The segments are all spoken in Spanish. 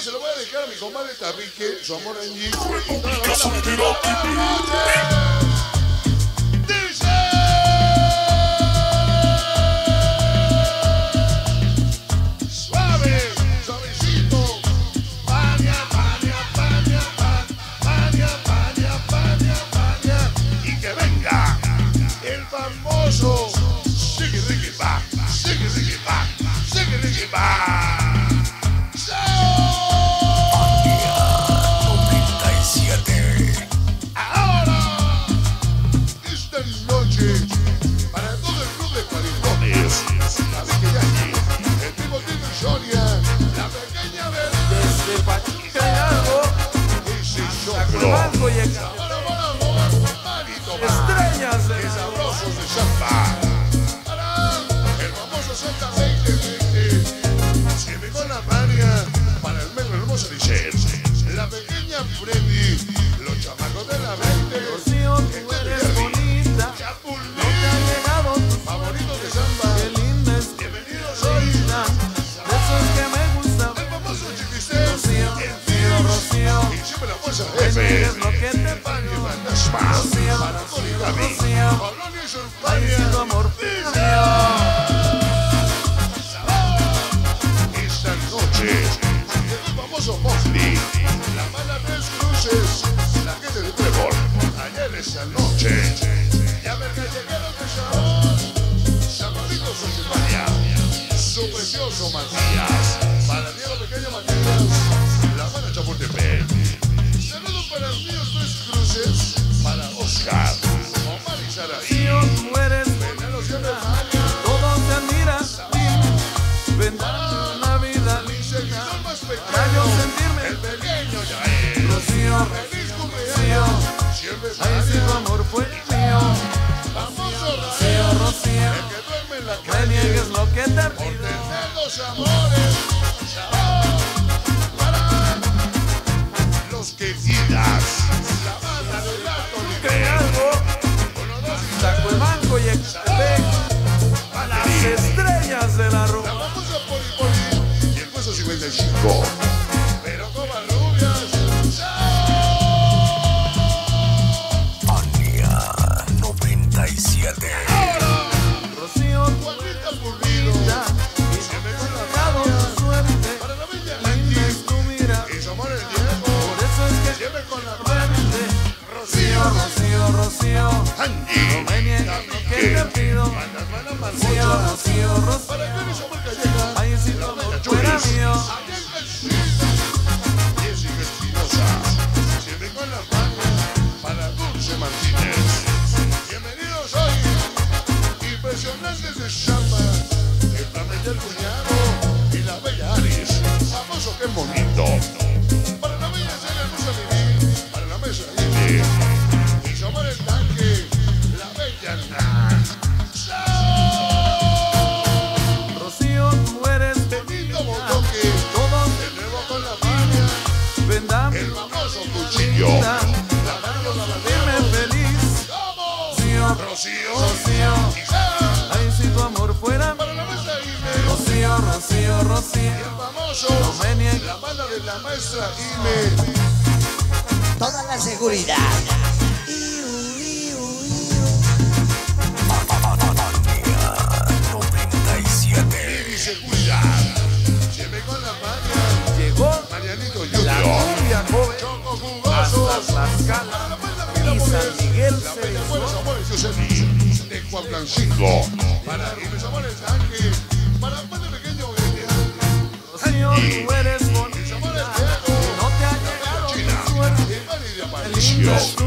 tema se lo voy a dedicar a mi compadre Tarrique, su amor en Ghi. República Sonidera TV. Matías, para ti lo pequeño Matías, la banda de Pepe. Saludos para los míos tres cruces, para Oscar, Omar y Sarabia. Tú eres todo te admira, vendrá una vida ligera. Para yo sentirme el pequeño ya es. Rocío, feliz cumpleaños, siempre será tu amor fue mío. Vamos Rocío, Rocío, el que duerme en la calle, me niegues lo que te pido. Amores, para los que quieras, la banda del gato, con Taco el banco y a las estrellas de la rumba. La famosa Poli Poli y el puesto 55. Pero como rubias, Pania 97. Rocío, Juanita Pulida. Rocío, Rocío, no me niegues lo que te pido. Rocío, Rocío, Rocío, ahí si todo fuera mío. Siempre con la Pania, para Dulce Martínez. Bienvenidos hoy, impresionantes de Chamba, el Pamela del cuñado y la bella Aris. Famoso, qué bonito. Rocío, Rocío, ay si tu amor fuera para la mesa Ime. Rocío, Rocío, Rocío, el famoso, no la banda de la maestra Ime. Toda la seguridad. Y seguridad. Llevé con la Pania. Llegó Marianito Junior. La cumbia joven. Choco jugoso. Hasta Tlaxcala y San Miguel se de Juan Blancingo, para mis amores Ángel, para más de pequeño Rocío, tú eres bonita, no te ha llegado China, suerte, y de Aparicio, se me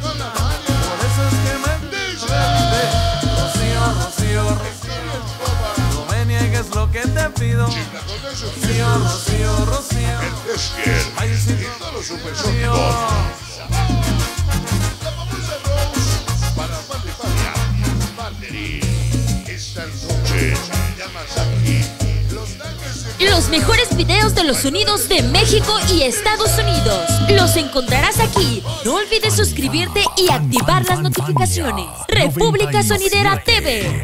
con la Pania, por eso es que me dice, Rocío, Rocío, Rocío, no me niegues lo que te pido, Rocío, Rocío, Rocío, el Esquiel, y todos los supersónicos. Los mejores videos de los sonidos de México y Estados Unidos los encontrarás aquí. No olvides suscribirte y activar las notificaciones. República Sonidera TV.